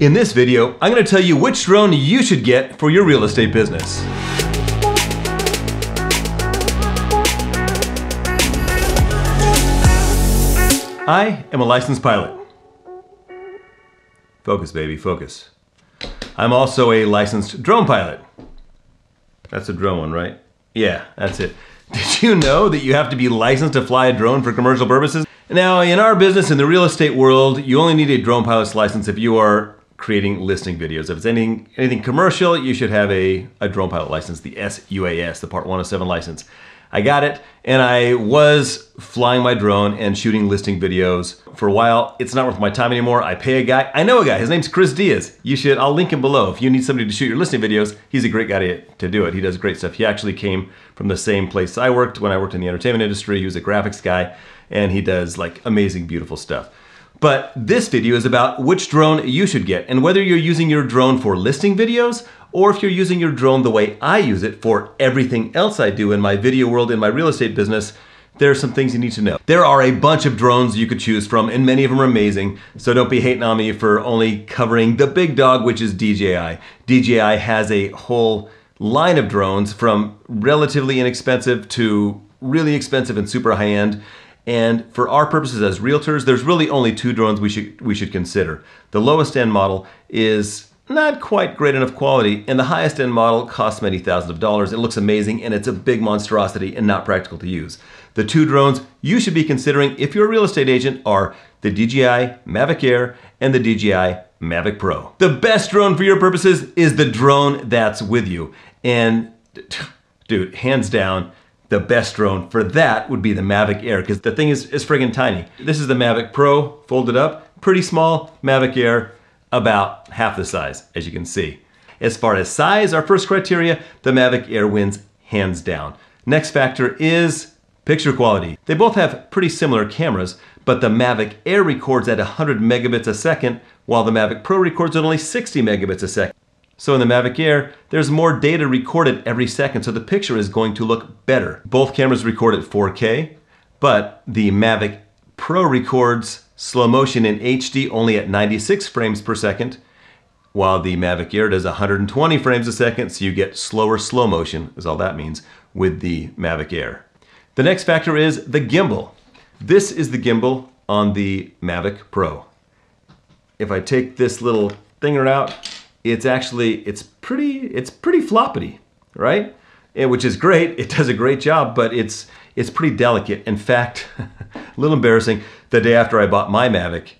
In this video, I'm going to tell you which drone you should get for your real estate business. I am a licensed pilot. Focus, baby, focus. I'm also a licensed drone pilot. That's a drone one, right? Yeah, that's it. Did you know that you have to be licensed to fly a drone for commercial purposes? Now, in our business, in the real estate world, you only need a drone pilot's license if you are creating listing videos. If it's anything commercial, you should have a drone pilot license, the SUAS, the Part 107 license. I got it, and I was flying my drone and shooting listing videos for a while. It's not worth my time anymore. I pay a guy. I know a guy. His name's Chris Diaz. I'll link him below. If you need somebody to shoot your listing videos, he's a great guy to do it. He does great stuff. He actually came from the same place I worked when I worked in the entertainment industry. He was a graphics guy, and he does like amazing, beautiful stuff. But this video is about which drone you should get, and whether you're using your drone for listing videos or if you're using your drone the way I use it for everything else I do in my video world, in my real estate business, there are some things you need to know. There are a bunch of drones you could choose from, and many of them are amazing, so don't be hating on me for only covering the big dog, which is DJI. DJI has a whole line of drones, from relatively inexpensive to really expensive and super high-end. And for our purposes as realtors, there's really only two drones we should consider. The lowest end model is not quite great enough quality, and the highest end model costs many thousands of dollars. It looks amazing, and it's a big monstrosity and not practical to use. The two drones you should be considering if you're a real estate agent are the DJI Mavic Air and the DJI Mavic Pro. The best drone for your purposes is the drone that's with you. And dude, hands down, the best drone for that would be the Mavic Air, because the thing is friggin' tiny. This is the Mavic Pro, folded up, pretty small. Mavic Air, about half the size, as you can see. As far as size, our first criteria, the Mavic Air wins hands down. Next factor is picture quality. They both have pretty similar cameras, but the Mavic Air records at 100 megabits a second, while the Mavic Pro records at only 60 megabits a second. So in the Mavic Air, there's more data recorded every second, so the picture is going to look better. Both cameras record at 4K, but the Mavic Pro records slow motion in HD only at 96 frames per second, while the Mavic Air does 120 frames a second, so you get slower slow motion, is all that means, with the Mavic Air. The next factor is the gimbal. This is the gimbal on the Mavic Pro. If I take this little thinger out, it's pretty floppity, right? Which is great. It does a great job, but it's pretty delicate. In fact, a little embarrassing, the day after I bought my Mavic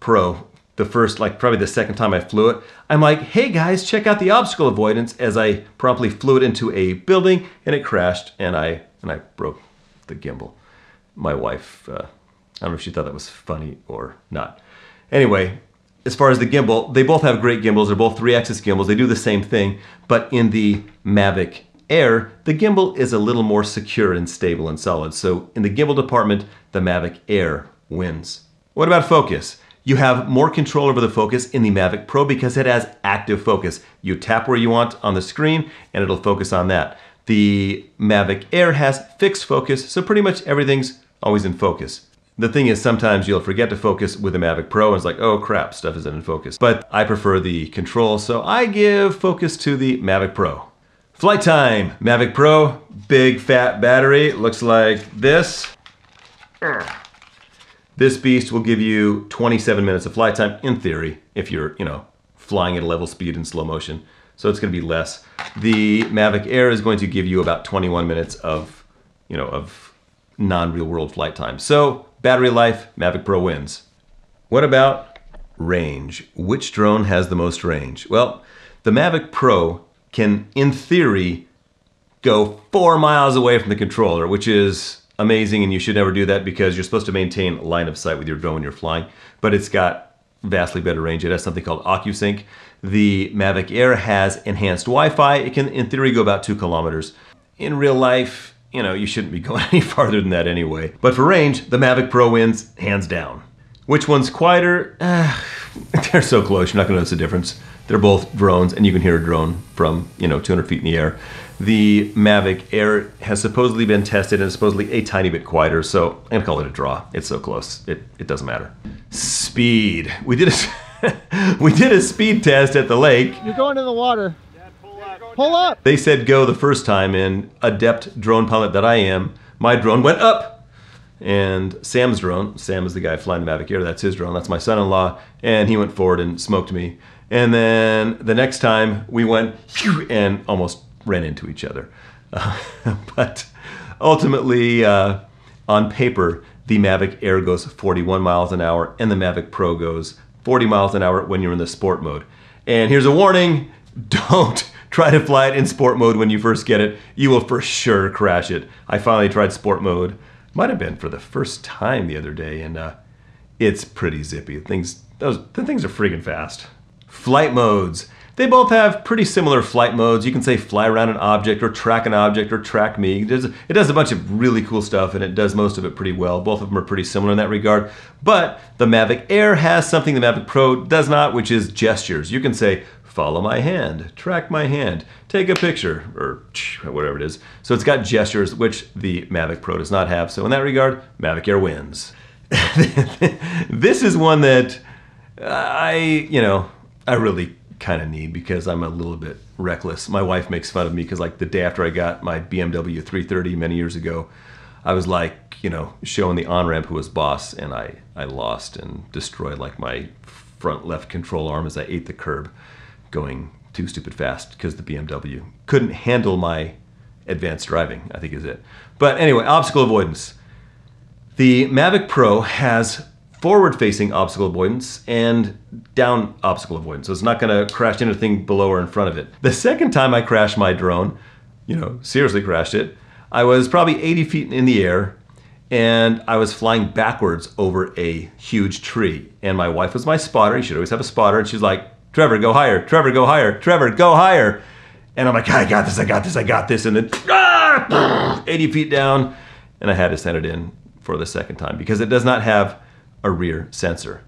Pro, probably the second time I flew it, I'm like, hey guys, check out the obstacle avoidance, as I promptly flew it into a building and it crashed, and I broke the gimbal. My wife, I don't know if she thought that was funny or not. Anyway, as far as the gimbal, they both have great gimbals. They're both 3-axis gimbals. They do the same thing, but in the Mavic Air, the gimbal is a little more secure and stable and solid. So in the gimbal department, the Mavic Air wins. What about focus? You have more control over the focus in the Mavic Pro because it has active focus. You tap where you want on the screen and it'll focus on that. The Mavic Air has fixed focus, so pretty much everything's always in focus. The thing is, sometimes you'll forget to focus with the Mavic Pro and it's like, oh crap, stuff isn't in focus. But I prefer the control, so I give focus to the Mavic Pro. Flight time, Mavic Pro, big fat battery, looks like this. This beast will give you 27 minutes of flight time, in theory, if you're, flying at a level speed in slow motion. So it's gonna be less. The Mavic Air is going to give you about 21 minutes of, of non-real world flight time. So, battery life, Mavic Pro wins. What about range? Which drone has the most range? Well, the Mavic Pro can, in theory, go 4 miles away from the controller, which is amazing, and you should never do that because you're supposed to maintain line of sight with your drone when you're flying, but it's got vastly better range. It has something called OcuSync. The Mavic Air has enhanced Wi-Fi. It can, in theory, go about 2 kilometers. In real life, you shouldn't be going any farther than that anyway. But for range, the Mavic Pro wins, hands down. Which one's quieter? They're so close, you're not gonna notice the difference. They're both drones, and you can hear a drone from 200 feet in the air. The Mavic Air has supposedly been tested and is supposedly a tiny bit quieter, so I'm gonna call it a draw. It's so close, it doesn't matter. Speed. We did a We did a speed test at the lake. You're going in the water. Dad, pull up. Pull up. They said go the first time, and adept drone pilot that I am, my drone went up. And Sam's drone, Sam is the guy flying the Mavic Air, that's his drone, that's my son-in-law, and he went forward and smoked me. And then the next time we went and almost ran into each other. But ultimately, on paper, the Mavic Air goes 41 miles an hour and the Mavic Pro goes 40 miles an hour when you're in the sport mode. And here's a warning, don't try to fly it in sport mode when you first get it. You will for sure crash it. I finally tried sport mode. Might have been for the first time the other day, and it's pretty zippy. The things are friggin' fast. Flight modes. They both have pretty similar flight modes. You can say fly around an object or track me. It does a bunch of really cool stuff and it does most of it pretty well. Both of them are pretty similar in that regard. But the Mavic Air has something the Mavic Pro does not, which is gestures. You can say follow my hand, track my hand, take a picture, or whatever it is. So it's got gestures, which the Mavic Pro does not have. So in that regard, Mavic Air wins. This is one that I really kind of need because I'm a little bit reckless. My wife makes fun of me because like the day after I got my BMW 330 many years ago, I was like, showing the on-ramp who was boss, and I lost and destroyed like my front left control arm as I ate the curb going too stupid fast because the BMW couldn't handle my advanced driving, I think is it. But anyway, obstacle avoidance. The Mavic Pro has forward-facing obstacle avoidance and down obstacle avoidance. So it's not gonna crash anything below or in front of it. The second time I crashed my drone, seriously crashed it, I was probably 80 feet in the air and I was flying backwards over a huge tree. And my wife was my spotter, you should always have a spotter, and she's like, Trevor, go higher, Trevor, go higher, Trevor, go higher. And I'm like, I got this, I got this, I got this, and then 80 feet down, and I had to send it in for the second time because it does not have a rear sensor.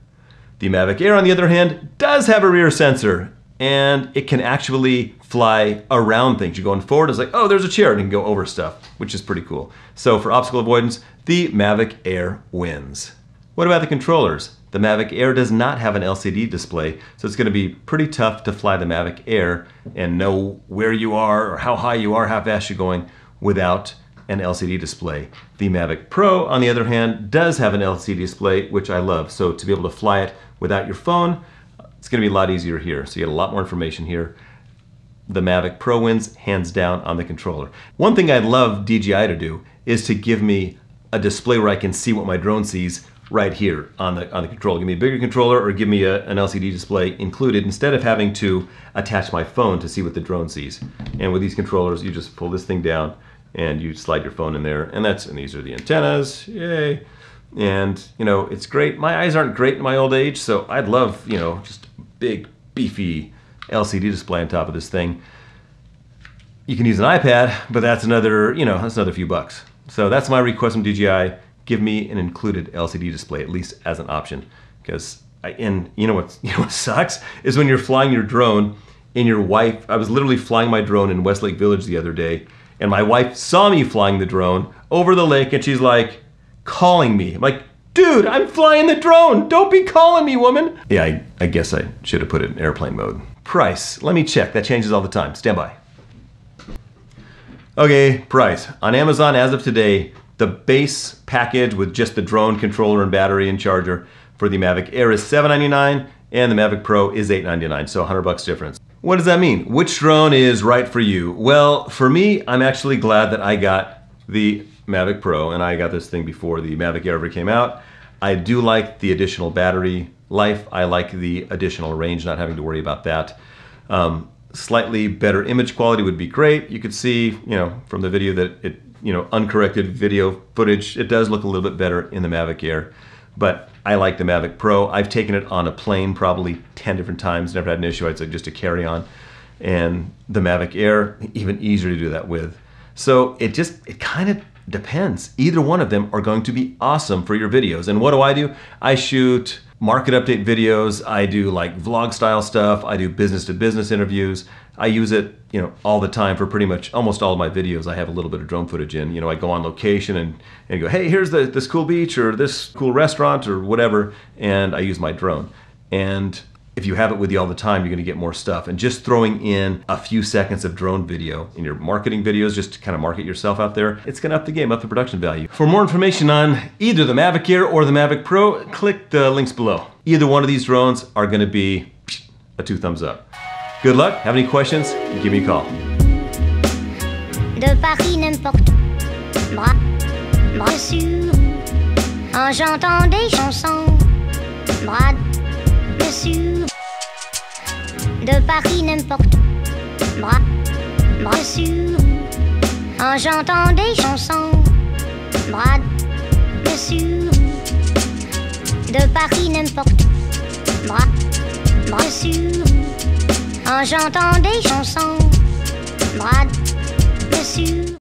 The Mavic Air, on the other hand, does have a rear sensor, and it can actually fly around things. You're going forward, it's like, oh, there's a chair, and it can go over stuff, which is pretty cool. So for obstacle avoidance, the Mavic Air wins. What about the controllers? The Mavic Air does not have an LCD display, so it's gonna be pretty tough to fly the Mavic Air and know where you are or how high you are, how fast you're going without an LCD display. The Mavic Pro, on the other hand, does have an LCD display, which I love. So to be able to fly it without your phone, it's gonna be a lot easier here. So you get a lot more information here. The Mavic Pro wins hands down on the controller. One thing I love DJI to do is to give me a display where I can see what my drone sees right here on the controller. Give me a bigger controller or give me an LCD display included instead of having to attach my phone to see what the drone sees. And with these controllers, you just pull this thing down and you slide your phone in there, and these are the antennas, yay. And it's great. My eyes aren't great in my old age, so I'd love, just a big, beefy LCD display on top of this thing. You can use an iPad, but that's another, that's another few bucks. So that's my request from DJI. Give me an included LCD display, at least as an option. Because, what sucks is when you're flying your drone and your wife, I was literally flying my drone in Westlake Village the other day, and my wife saw me flying the drone over the lake, and she's like, calling me. I'm like, dude, I'm flying the drone. Don't be calling me, woman. Yeah, I guess I should have put it in airplane mode. Price, let me check. That changes all the time. Stand by. Okay, price. On Amazon, as of today, the base package with just the drone, controller, and battery and charger for the Mavic Air is $799, and the Mavic Pro is $899, so $100 difference. What does that mean? Which drone is right for you? Well, for me, I'm actually glad that I got the Mavic Pro, and I got this thing before the Mavic Air ever came out. I do like the additional battery life. I like the additional range, not having to worry about that. Slightly better image quality would be great. You could see, from the video that it, uncorrected video footage, it does look a little bit better in the Mavic Air. But I like the Mavic Pro. I've taken it on a plane probably 10 different times, never had an issue. It's like just a carry-on. And the Mavic Air, even easier to do that with. So it kind of depends. Either one of them are going to be awesome for your videos. And what do? I shoot market update videos. I do like vlog style stuff. I do business to business interviews. I use it, all the time for pretty much almost all of my videos. I have a little bit of drone footage in. I go on location and go, hey, here's this cool beach or this cool restaurant or whatever, and I use my drone. And If you have it with you all the time, you're gonna get more stuff. And just throwing in a few seconds of drone video in your marketing videos, just to kind of market yourself out there, it's gonna up the game, up the production value. For more information on either the Mavic Air or the Mavic Pro, click the links below. Either one of these drones are gonna be a 2 thumbs up. Good luck, have any questions, give me a call. De Paris n'importe moi, bien sûr, j'entends des chansons, moi, bien sûr. De Paris n'importe moi, bien sûr, j'entends des chansons, moi, bien sûr. De Paris n'importe moi, bien sûr, j'entends des chansons, moi, bien sûr.